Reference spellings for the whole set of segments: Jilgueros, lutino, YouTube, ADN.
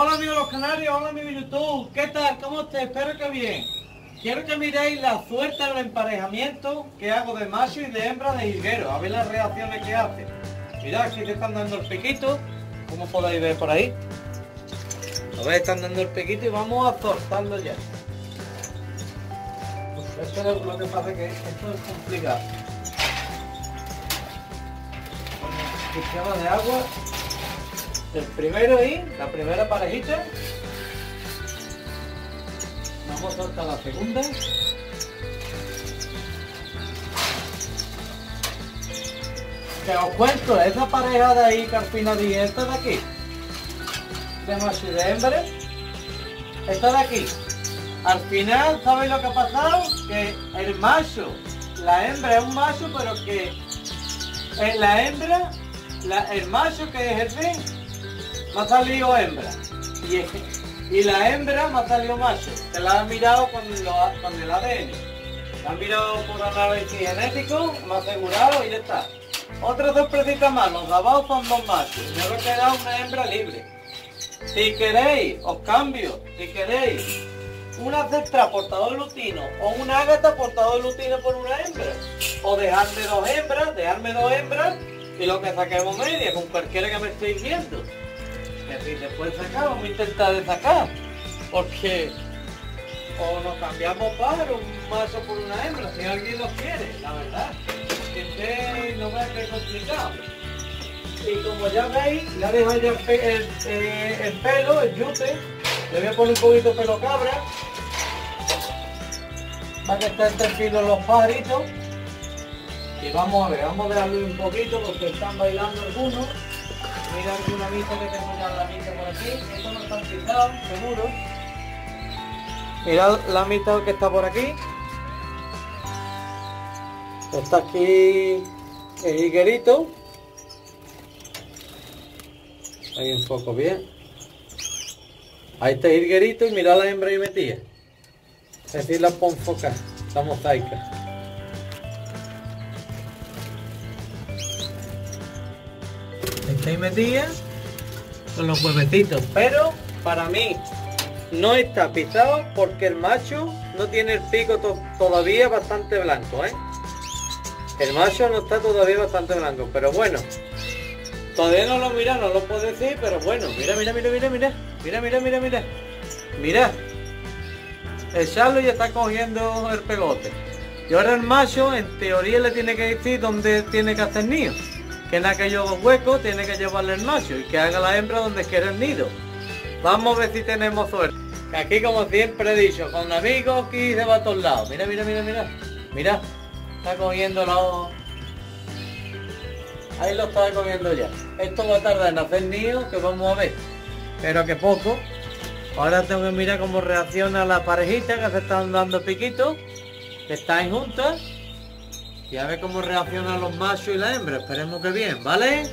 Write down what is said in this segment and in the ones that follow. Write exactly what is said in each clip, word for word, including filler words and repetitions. Hola amigos los canarios, hola amigos YouTube, ¿qué tal? ¿Cómo te? Espero que bien. Quiero que miréis la suerte del emparejamiento que hago de macho y de hembra de jilgueros, a ver las reacciones que hace. Mirad, aquí te están dando el piquito, como podéis ver por ahí. Lo veis, están dando el piquito y vamos a soltarlo ya. Uf, esto es lo que pasa, que esto es complicado. Pichada de agua. El primero y la primera parejita. Vamos a soltar la segunda. Que os cuento, esa pareja de ahí que al final dije, esta de aquí, de macho y de hembra, esta de aquí. Al final, ¿sabéis lo que ha pasado? Que el macho, la hembra es un macho, pero que en la hembra, la, el macho que es el fin, me ha salido hembra y, y la hembra me ha salido macho. Se la han mirado con, lo, con el A D N, la han mirado por análisis genético, me ha asegurado y ya está. Otras dos presitas más, los de abajo son dos machos, yo creo que era una hembra libre. Si queréis, os cambio, si queréis, una cestra portador lutino o una ágata portador lutino por una hembra, o dejarme dos hembras, dejarme dos hembras y lo que saquemos media, con cualquiera que me estéis viendo. Si después sacar, vamos a intentar de sacar, porque o nos cambiamos para un macho por una hembra, si alguien lo quiere, la verdad, que no va a ser complicado. Y como ya veis, ya dejáis el, el, el, el pelo, el yute, le voy a poner un poquito de pelo cabra, para que estén tranquilos los pajaritos, y vamos a ver, vamos a dejarlo un poquito porque están bailando algunos. Mira aquí una misa que tengo, una la misa por aquí, esto no está quitado, seguro. Mirad la misa que está por aquí. Está aquí el jilguerito. Ahí un poco bien. Ahí está el jilguerito y mirad la hembra ahí metida. Es decir, la ponfoca, la mosaica. Está ahí metida con los huevecitos, pero para mí no está pisado porque el macho no tiene el pico to todavía bastante blanco, ¿eh? El macho no está todavía bastante blanco, pero bueno, todavía no lo mira, no lo puedo decir, pero bueno, mira, mira, mira, mira, mira, mira, mira, mira, mira, mira, el charlo ya está cogiendo el pegote. Y ahora el macho en teoría le tiene que decir dónde tiene que hacer nido. Que en aquellos huecos tiene que llevarle el macho y que haga la hembra donde quiera el nido. Vamos a ver si tenemos suerte. Aquí, como siempre he dicho, con amigos aquí se va a todos lados. Mira, mira, mira, mira. Mira, está cogiendo la... Ahí lo está cogiendo ya. Esto va a tardar en hacer nido, que vamos a ver. Pero que poco. Ahora tengo que mirar cómo reacciona la parejita que se están dando piquitos. Que están juntas. Y a ver cómo reaccionan los machos y la hembra, esperemos que bien, ¿vale?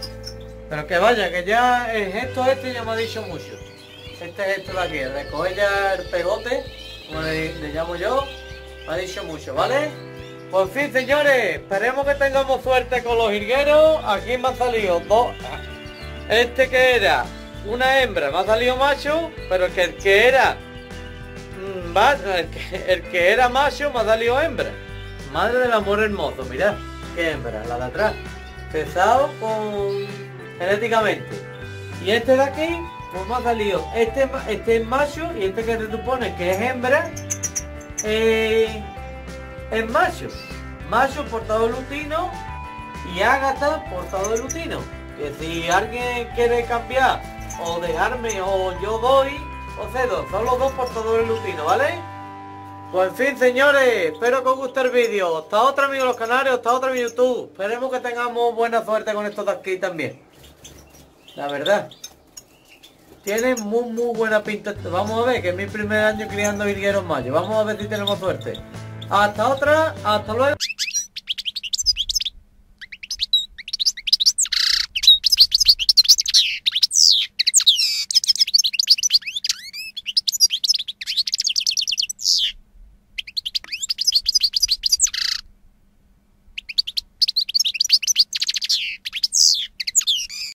Pero que vaya, que ya el gesto este ya me ha dicho mucho. Este gesto de aquí, recoger ya el pegote, como le, le llamo yo, me ha dicho mucho, ¿vale? Pues sí, señores, esperemos que tengamos suerte con los jilgueros. Aquí me han salido dos. Este que era una hembra, me ha salido macho, pero que el que era, el que, el que era macho me ha salido hembra. Madre del amor hermoso, mirad, qué hembra, la de atrás, pesado con... genéticamente. Y este de aquí, pues me ha salido, este, este es macho y este que se supone que es hembra, eh, es macho. Macho portador lutino y ágata portador lutino. Que si alguien quiere cambiar o dejarme o yo doy, o cedo, son los dos portadores lutinos, ¿vale? Pues en fin, señores, espero que os guste el vídeo. Hasta otra, amigos los canarios, hasta otra en YouTube. Esperemos que tengamos buena suerte con estos de aquí también. La verdad, tienen muy muy buena pinta. Vamos a ver, que es mi primer año criando jilgueros mayos. Vamos a ver si tenemos suerte. Hasta otra, hasta luego.